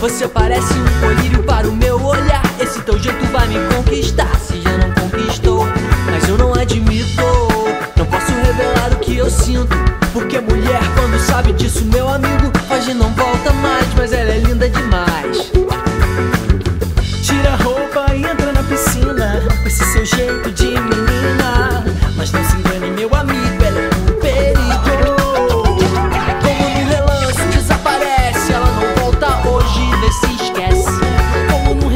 Você parece um colírio para o meu olhar. Esse teu jeito vai me conquistar, se já não conquistou. Mas eu não admito, não posso revelar o que eu sinto, porque mulher, quando sabe disso, meu amigo, hoje não volta mais. Mas ela é linda demais. Tira a roupa e entra na piscina, com esse seu jeito de menina. Mas não se engane, meu amigo, ela é um perigo. Como no relance desaparece, ela não volta hoje, vê se esquece. Como no relance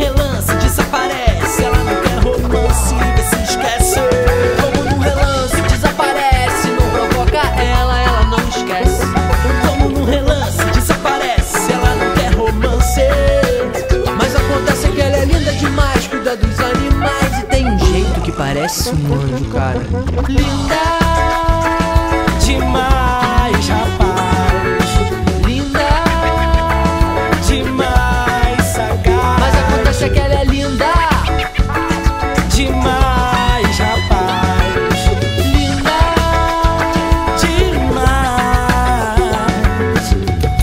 desaparece, ela não quer romance, vê se esquece. Como no relance desaparece, não provoca ela, ela não esquece. Como no relance desaparece, ela não quer romance. Mas acontece que ela é linda demais, cuida dos animais e tem um jeito que parece um anjo, cara. Linda demais, rapaz. Linda demais, sagaz. Mas acontece que ela é linda demais, rapaz. Linda demais.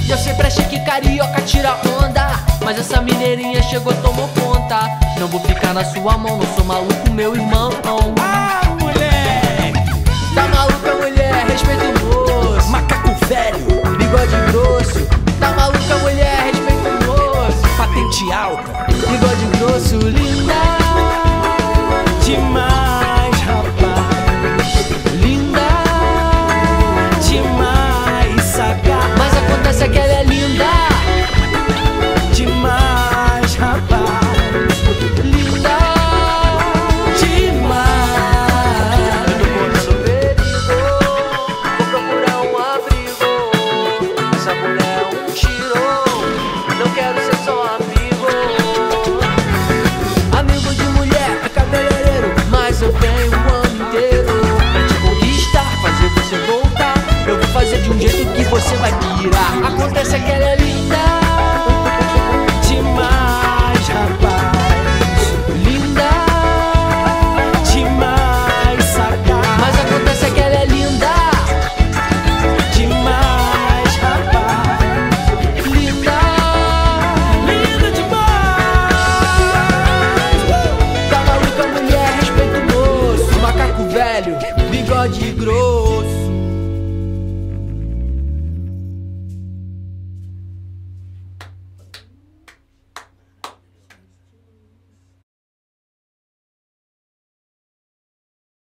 Eu sempre achei que carioca tira onda, mas essa mineirinha chegou e tomou conta. Não vou ficar na sua mão, não sou maluco, meu irmão. Tá maluca, mulher, respeita o moço. Macaco velho, bigode grosso. Tá maluca, mulher, respeita o moço. Patente alta, bigode grosso. Linda demais, rapaz. Linda demais, sagaz. Mas acontece que ela é linda.